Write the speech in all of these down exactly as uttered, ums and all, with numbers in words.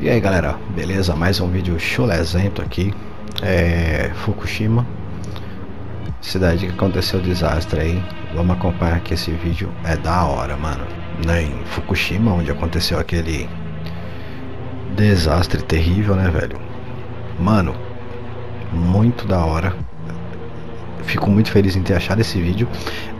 E aí galera, beleza? Mais um vídeo chulezento aqui. É Fukushima, cidade que aconteceu o desastre aí. Vamos acompanhar que esse vídeo é da hora, mano. Em Fukushima, onde aconteceu aquele desastre terrível, né, velho? Mano, muito da hora. Fico muito feliz em ter achado esse vídeo.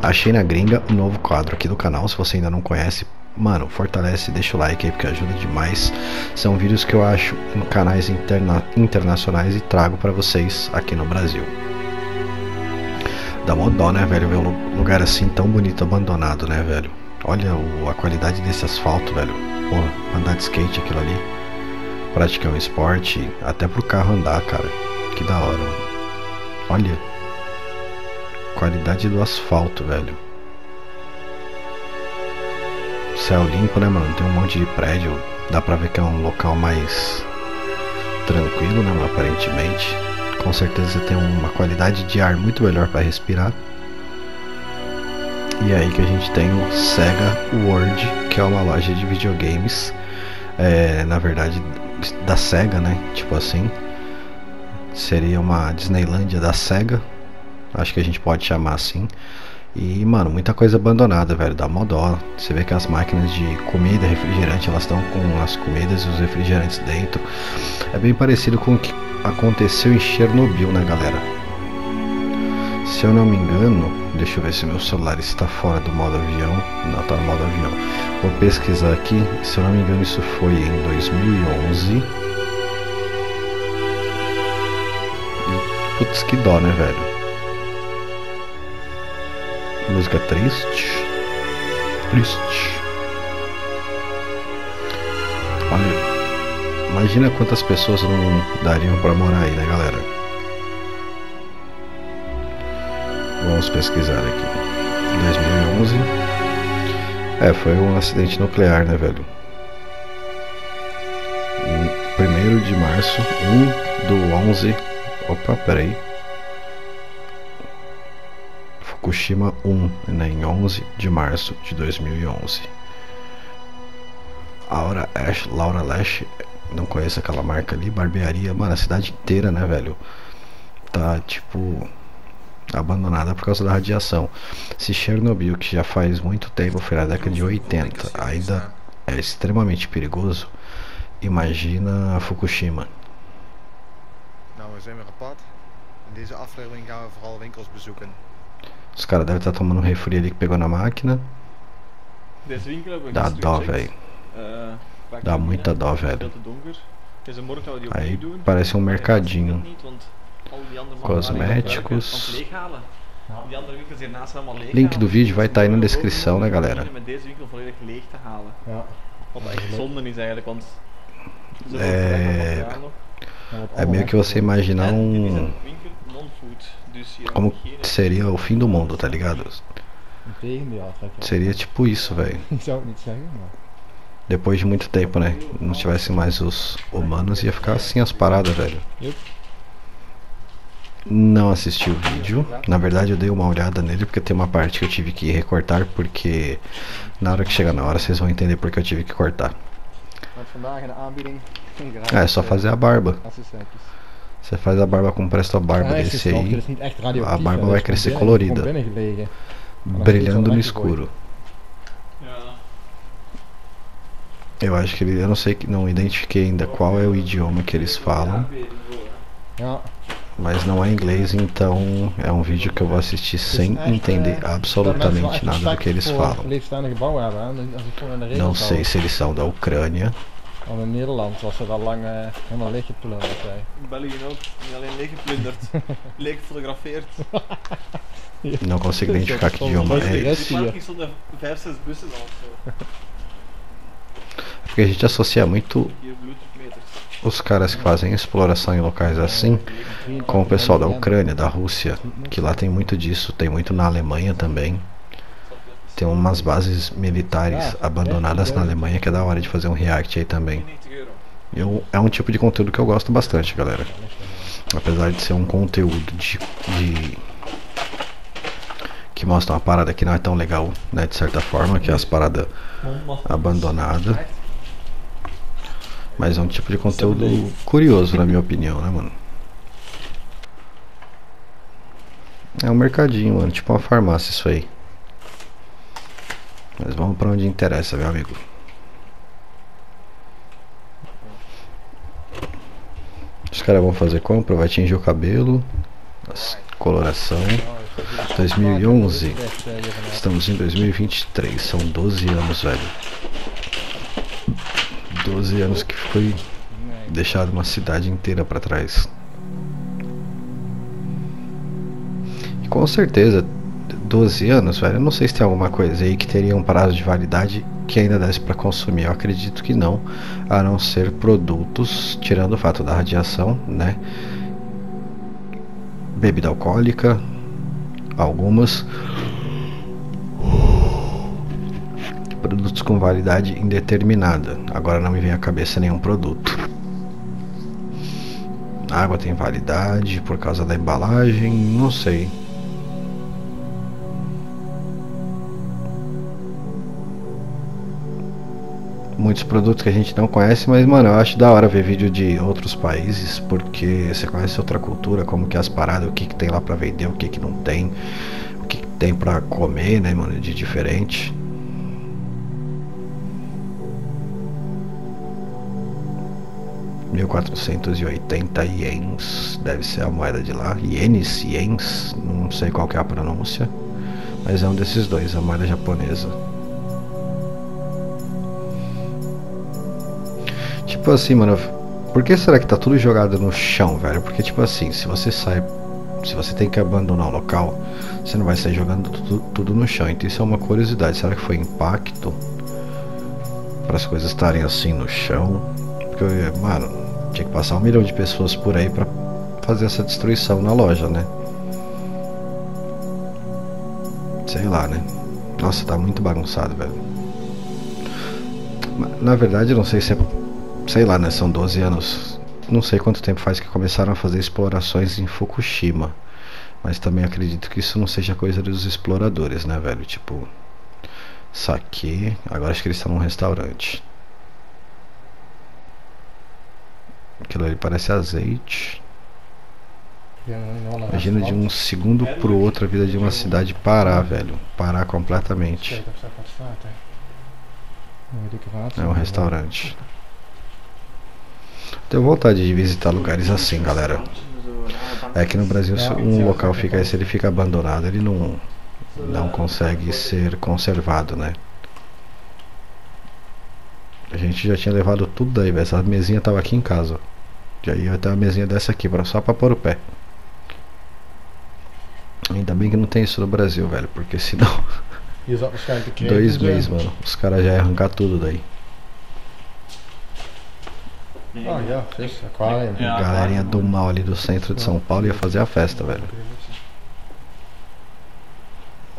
Achei na gringa um novo quadro aqui do canal. Se você ainda não conhece, mano, fortalece, deixa o like aí porque ajuda demais. São vídeos que eu acho em canais interna internacionais e trago pra vocês aqui no Brasil. Dá mó dó, né, velho? Ver um lugar assim tão bonito, abandonado, né, velho? Olha o, a qualidade desse asfalto, velho. Porra, andar de skate, aquilo ali. Praticar um esporte, até pro carro andar, cara. Que da hora, mano. Olha. Qualidade do asfalto, velho. Céu limpo, né, mano? Tem um monte de prédio. Dá pra ver que é um local mais tranquilo, né, mano? Aparentemente. Com certeza tem uma qualidade de ar muito melhor pra respirar. E aí que a gente tem o SEGA World, que é uma loja de videogames. É, na verdade, da SEGA, né? Tipo assim. Seria uma Disneylândia da SEGA. Acho que a gente pode chamar assim. E, mano, muita coisa abandonada, velho. Dá mó dó. Você vê que as máquinas de comida, refrigerante, elas estão com as comidas e os refrigerantes dentro. É bem parecido com o que aconteceu em Chernobyl, né, galera? Se eu não me engano, deixa eu ver se meu celular está fora do modo avião. Não, tá no modo avião. Vou pesquisar aqui. Se eu não me engano, isso foi em dois mil e onze. E, putz, que dó, né, velho? Música triste. Triste. Olha. Imagina quantas pessoas não dariam pra morar aí, né, galera? Vamos pesquisar aqui. dois mil e onze. É, foi um acidente nuclear, né, velho? primeiro de março. um do onze. Opa, peraí. Fukushima um, né, em onze de março de dois mil e onze. Laura Ash, Laura Lash, não conheço aquela marca ali, barbearia, mano, a cidade inteira, né, velho? Tá, tipo, abandonada por causa da radiação. Se Chernobyl, que já faz muito tempo, foi na década de oitenta, ainda é extremamente perigoso, imagina Fukushima. Nou, we zijn weer op pad. In deze aflevering gaan we vooral winkels bezoeken. Os caras devem estar tomando um refri ali que pegou na máquina. Dá dó, velho. Dá muita dó, velho. Aí parece um mercadinho. Cosméticos. Link do vídeo vai estar aí na descrição, né, galera? É... é meio que você imaginar um... como seria o fim do mundo, tá ligado? Seria tipo isso, velho. Depois de muito tempo, né? Não tivesse mais os humanos, ia ficar assim as paradas, velho. Não assisti o vídeo. Na verdade, eu dei uma olhada nele porque tem uma parte que eu tive que recortar, porque na hora que chegar na hora, vocês vão entender porque eu tive que cortar. Ah, é só fazer a barba. Você faz a barba com presto a barba desse aí, a barba vai crescer colorida, brilhando no escuro. Eu acho que ele, eu não sei, não identifiquei ainda qual é o idioma que eles falam, mas não é inglês, então é um vídeo que eu vou assistir sem entender absolutamente nada do que eles falam. Não sei se eles são da Ucrânia. Want in Nederland was het al lang uh, helemaal leeggeplunderd. In België ook, niet alleen leeggeplunderd, leeggefotografeerd. Nou kan ik niet kijken die jongen. Er stonden vijf, zes bussen al. Porque a gente associa muito os caras que fazem exploração em locais assim com o pessoal da Ucrânia, da Rússia, que lá tem muito disso, tem muito na Alemanha também. Tem umas bases militares abandonadas na Alemanha que é da hora de fazer um react aí também. Eu, é um tipo de conteúdo que eu gosto bastante, galera. Apesar de ser um conteúdo de, de que mostra uma parada que não é tão legal, né, de certa forma, que é as paradas abandonadas. Mas é um tipo de conteúdo curioso, na minha opinião, né, mano? É um mercadinho, mano, tipo uma farmácia isso aí. Mas vamos pra onde interessa, meu amigo. Os caras vão fazer compra, vai tingir o cabelo, coloração. Dois mil e onze. Estamos em dois mil e vinte e três, são doze anos, velho. Doze anos que foi deixado uma cidade inteira pra trás. E com certeza, doze anos, velho, eu não sei se tem alguma coisa aí que teria um prazo de validade que ainda desse pra consumir. Eu acredito que não, a não ser produtos, tirando o fato da radiação, né, bebida alcoólica, algumas produtos com validade indeterminada. Agora não me vem à cabeça nenhum produto. A água tem validade por causa da embalagem, não sei. Muitos produtos que a gente não conhece, mas mano, eu acho da hora ver vídeo de outros países, porque você conhece outra cultura, como que é as paradas, o que que tem lá pra vender, o que que não tem, o que que tem pra comer, né, mano, de diferente. mil quatrocentos e oitenta ienes, deve ser a moeda de lá, ienes, ienes, não sei qual que é a pronúncia, mas é um desses dois, a moeda japonesa. Tipo assim, mano, por que será que tá tudo jogado no chão, velho? Porque tipo assim, se você sai, se você tem que abandonar o local, você não vai sair jogando tudo, tudo no chão. Então isso é uma curiosidade, será que foi impacto para as coisas estarem assim no chão? Porque, mano, tinha que passar um milhão de pessoas por aí pra fazer essa destruição na loja, né? Sei lá, né? Nossa, tá muito bagunçado, velho. Na verdade, eu não sei se é... Sei lá, né? São doze anos. Não sei quanto tempo faz que começaram a fazer explorações em Fukushima. Mas também acredito que isso não seja coisa dos exploradores, né, velho? Tipo... Isso aqui... Agora acho que eles estão num restaurante. Aquilo ali parece azeite. Imagina de um segundo pro outro a vida de uma cidade parar, velho. Parar completamente. É um restaurante. Tenho vontade de visitar lugares assim, galera. É que no Brasil, se um local fica, se ele fica abandonado, ele não, não consegue ser conservado, né? A gente já tinha levado tudo daí, velho. Essa mesinha tava aqui em casa. Já ia até uma mesinha dessa aqui, só pra pôr o pé. Ainda bem que não tem isso no Brasil, velho, porque senão... Dois meses, mano. Os caras já iam arrancar tudo daí. Galerinha do mal ali do centro de São Paulo ia fazer a festa, velho.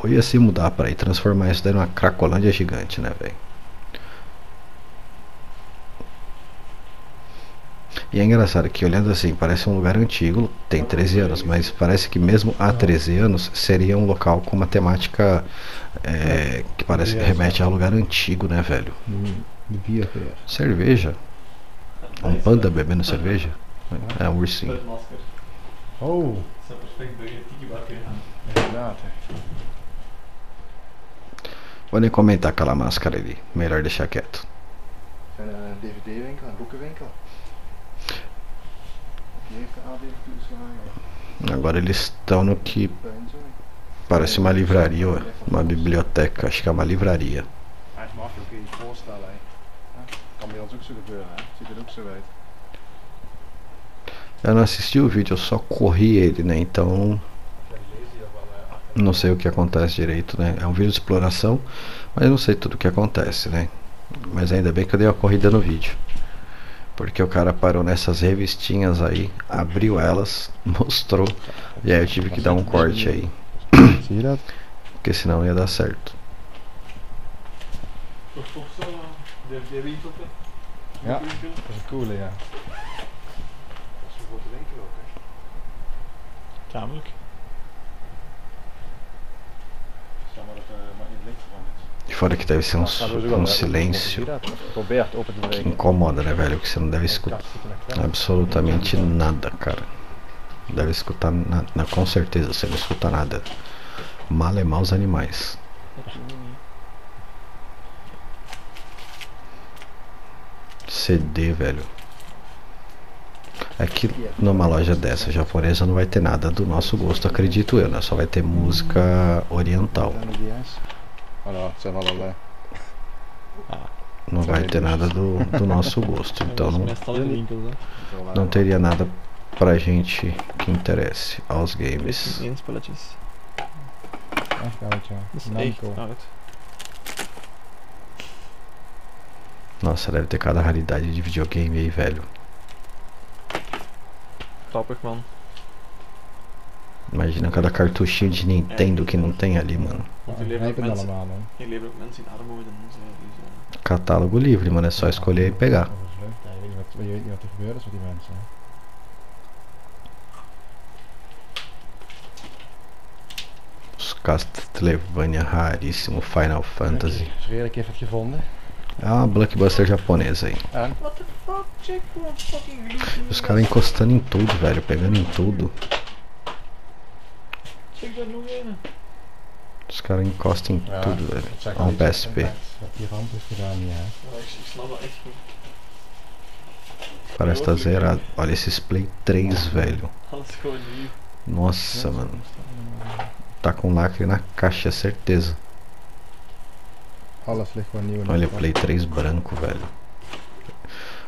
Ou ia se mudar pra aí, transformar isso daí numa cracolândia gigante, né, velho? E é engraçado que olhando assim, parece um lugar antigo, tem treze anos, mas parece que mesmo há treze anos seria um local com uma temática é, que parece que remete a um lugar antigo, né, velho? Cerveja. Um panda bebendo cerveja? É um ursinho. Oh! Vou nem comentar aquela máscara ali, melhor deixar quieto. Agora eles estão no que parece uma livraria, uma biblioteca, acho que é uma livraria. Eu não assisti o vídeo, eu só corri ele, né, então não sei o que acontece direito, né, é um vídeo de exploração, mas não sei tudo o que acontece, né, mas ainda bem que eu dei uma corrida no vídeo. Porque o cara parou nessas revistinhas aí, abriu elas, mostrou, e aí eu tive que dar um corte aí. Porque senão não ia dar certo. E fora que deve ser um, um silêncio que incomoda, né, velho? Que você não deve escutar absolutamente nada, cara. Não deve escutar nada, com certeza você não escuta nada. Mal é mal os animais. C D, velho. Aqui numa loja dessa japonesa não vai ter nada do nosso gosto, acredito eu, né? Só vai ter música oriental. Não vai ter nada do, do nosso gosto, então não, não teria nada pra gente que interesse aos games. Nossa, deve ter cada raridade de videogame aí, velho. Topic, mano. Imagina cada cartuchinho de Nintendo que não tem ali, mano. Catálogo livre, mano, é só escolher e pegar. Os Castlevania raríssimo, Final Fantasy. É uma Blockbuster japonesa aí. Os caras encostando em tudo, velho, pegando em tudo. Os caras encostam em tudo, velho. Olha um P S P. Parece que tá zerado. Olha esses Play três, velho. Nossa, mano. Tá com lacre na caixa, certeza. Olha o Play três branco, velho.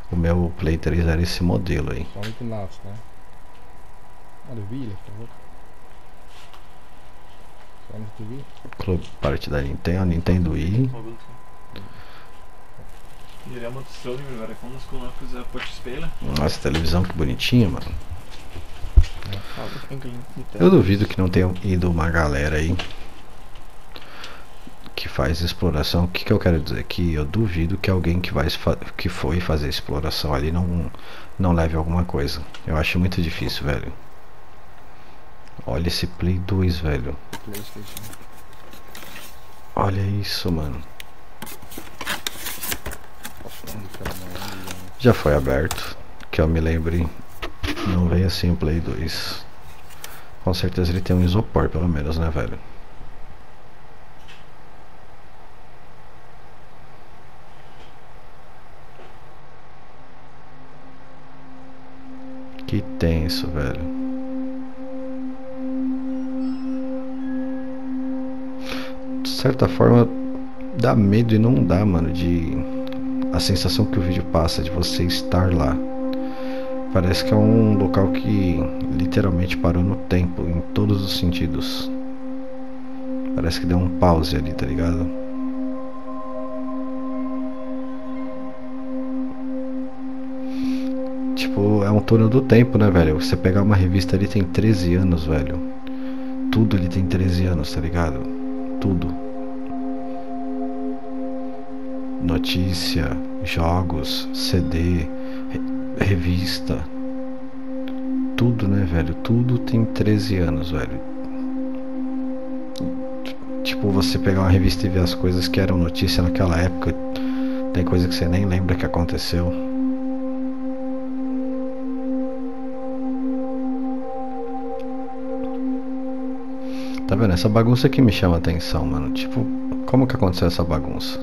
O meu Play três era esse modelo aí. Clube parte da Nintendo, Nintendo Wii. Nossa, televisão que bonitinha, mano. Eu duvido que não tenha ido uma galera aí que faz exploração. O que, que eu quero dizer? Que eu duvido que alguém que, vai, que foi fazer exploração ali não, não leve alguma coisa. Eu acho muito difícil, velho. Olha esse Play dois, velho. Olha isso, mano. Já foi aberto, que eu me lembre. Não veio assim o Play dois. Com certeza ele tem um isopor, pelo menos, né, velho? Que tenso, velho. De certa forma dá medo e não dá, mano, de a sensação que o vídeo passa de você estar lá. Parece que é um local que literalmente parou no tempo, em todos os sentidos. Parece que deu um pause ali, tá ligado? Tipo, é um túnel do tempo, né, velho? Você pegar uma revista ali tem treze anos, velho. Tudo ali tem treze anos, tá ligado? Tudo. Notícia, jogos, C D, re revista. Tudo, né, velho? Tudo tem treze anos, velho. Tipo, você pegar uma revista e ver as coisas que eram notícia naquela época. Tem coisa que você nem lembra que aconteceu. Tá vendo? Essa bagunça aqui me chama a atenção, mano. Tipo, como que aconteceu essa bagunça?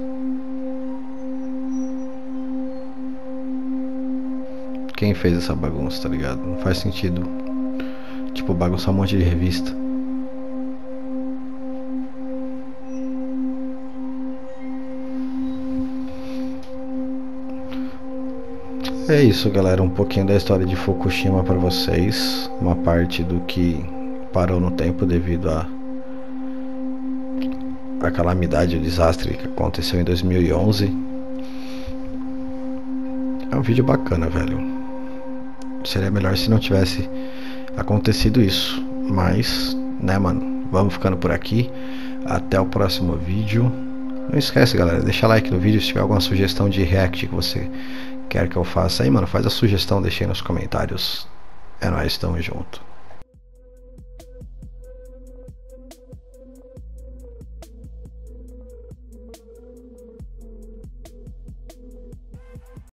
Quem fez essa bagunça, tá ligado? Não faz sentido. Tipo, bagunçar um monte de revista. É isso, galera. Um pouquinho da história de Fukushima pra vocês. Uma parte do que parou no tempo devido a a calamidade, o desastre que aconteceu em dois mil e onze. É um vídeo bacana, velho. Seria melhor se não tivesse acontecido isso, mas, né, mano, vamos ficando por aqui. Até o próximo vídeo. Não esquece, galera, deixa like no vídeo. Se tiver alguma sugestão de react que você quer que eu faça aí, mano, faz a sugestão, deixa aí nos comentários. É nóis, tamo junto.